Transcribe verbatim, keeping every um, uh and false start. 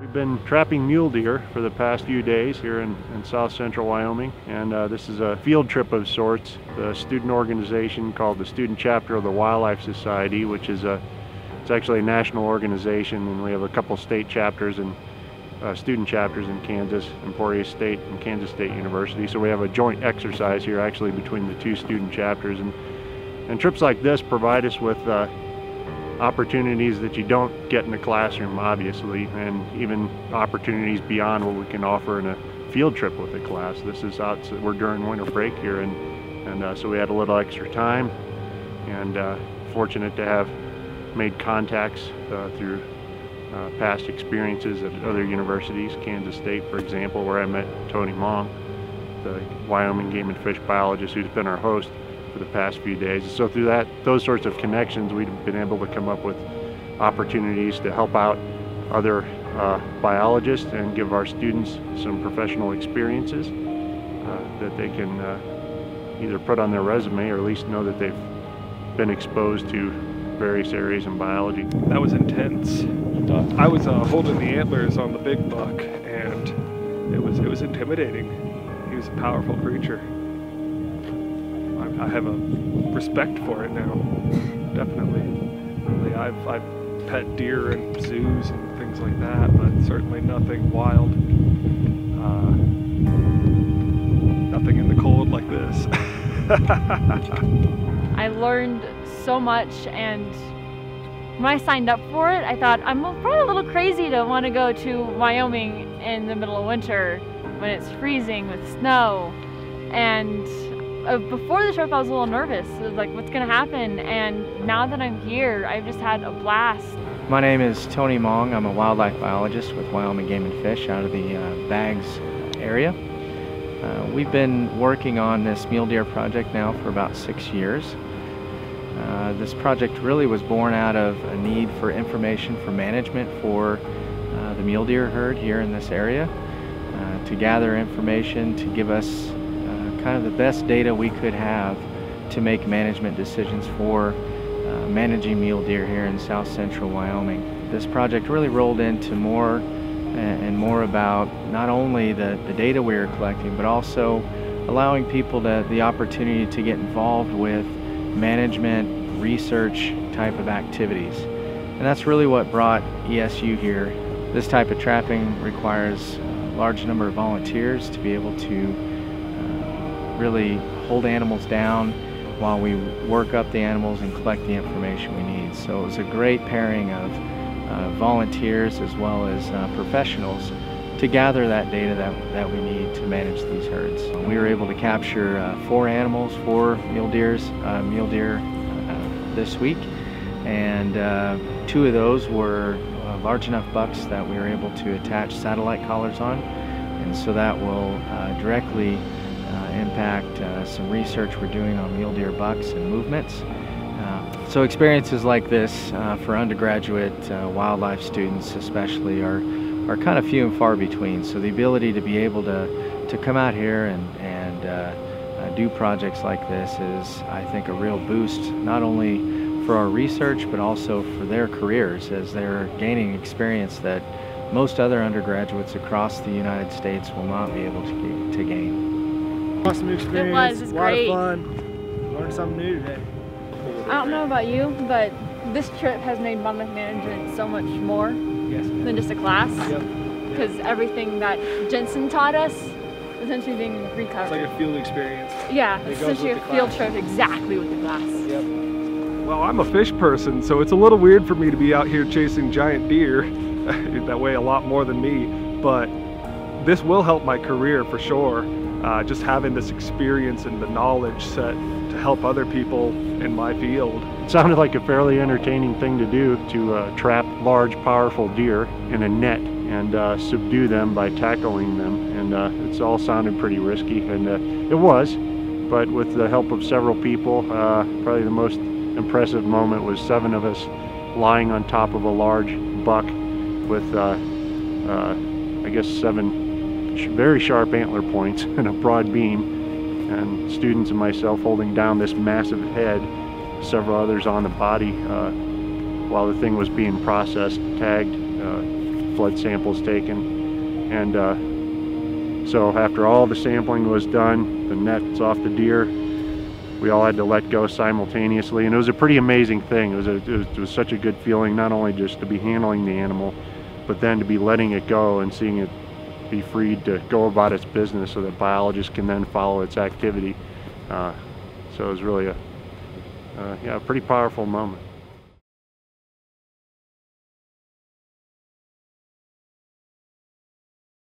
We've been trapping mule deer for the past few days here in, in south central Wyoming, and uh, this is a field trip of sorts. The student organization called the Student Chapter of the Wildlife Society, which is a, it's actually a national organization, and we have a couple state chapters and uh, student chapters in Kansas, Emporia State and Kansas State University. So we have a joint exercise here actually between the two student chapters, and, and trips like this provide us with uh, opportunities that you don't get in the classroom, obviously, and even opportunities beyond what we can offer in a field trip with a class. This is out, we're during winter break here, and, and uh, so we had a little extra time, and uh, fortunate to have made contacts uh, through uh, past experiences at other universities, Kansas State, for example, where I met Tony Mong, the Wyoming Game and Fish biologist who's been our host for the past few days. So through that, those sorts of connections, we've been able to come up with opportunities to help out other uh, biologists and give our students some professional experiences uh, that they can uh, either put on their resume or at least know that they've been exposed to various areas in biology. That was intense. I was uh, holding the antlers on the big buck, and it was, it was intimidating. He was a powerful creature. I have a respect for it now, definitely. I've, I've pet deer in zoos and things like that, but certainly nothing wild. Uh, nothing in the cold like this. I learned so much, and when I signed up for it, I thought, I'm probably a little crazy to want to go to Wyoming in the middle of winter when it's freezing with snow. And Uh, before the trip, I was a little nervous. I was like, what's gonna happen? And now that I'm here, I've just had a blast. My name is Tony Mong. I'm a wildlife biologist with Wyoming Game and Fish out of the uh, Bags area. Uh, we've been working on this mule deer project now for about six years. Uh, this project really was born out of a need for information for management for uh, the mule deer herd here in this area, uh, to gather information to give us kind of the best data we could have to make management decisions for uh, managing mule deer here in south central Wyoming. This project really rolled into more and more about not only the, the data we were collecting, but also allowing people to, the opportunity to get involved with management, research type of activities. And that's really what brought E S U here. This type of trapping requires a large number of volunteers to be able to really hold animals down while we work up the animals and collect the information we need. So it was a great pairing of uh, volunteers as well as uh, professionals to gather that data that, that we need to manage these herds. We were able to capture uh, four animals, four mule deers, uh, mule deer uh, this week, and uh, two of those were uh, large enough bucks that we were able to attach satellite collars on, and so that will uh, directly Uh, impact uh, some research we're doing on mule deer bucks and movements. Uh, so experiences like this uh, for undergraduate uh, wildlife students especially are, are kind of few and far between. So the ability to be able to, to come out here and, and uh, uh, do projects like this is, I think, a real boost not only for our research but also for their careers, as they're gaining experience that most other undergraduates across the United States will not be able to, to gain. Awesome experience. It was, it was a lot great. Of fun. Learned something new today. I don't know about you, but this trip has made wildlife management so much more yes, than just a class. Because yep. yep. everything that Jensen taught us is essentially being recovered. It's like a field experience. Yeah, it's essentially a field trip exactly with the class. Yep. Well, I'm a fish person, so it's a little weird for me to be out here chasing giant deer that weigh a lot more than me, but this will help my career for sure. Uh, just having this experience and the knowledge set to help other people in my field. It sounded like a fairly entertaining thing to do, to uh, trap large, powerful deer in a net and uh, subdue them by tackling them. And uh, it's all sounded pretty risky, and uh, it was, but with the help of several people, uh, probably the most impressive moment was seven of us lying on top of a large buck with, uh, uh, I guess, seven very sharp antler points and a broad beam, and students and myself holding down this massive head, several others on the body uh, while the thing was being processed, tagged, uh, blood samples taken. And uh, so after all the sampling was done, the nets off the deer, we all had to let go simultaneously. And it was a pretty amazing thing. It was, a, it was, it was such a good feeling, not only just to be handling the animal, but then to be letting it go and seeing it be freed to go about its business so that biologists can then follow its activity. Uh, so it was really a, uh, yeah, a pretty powerful moment.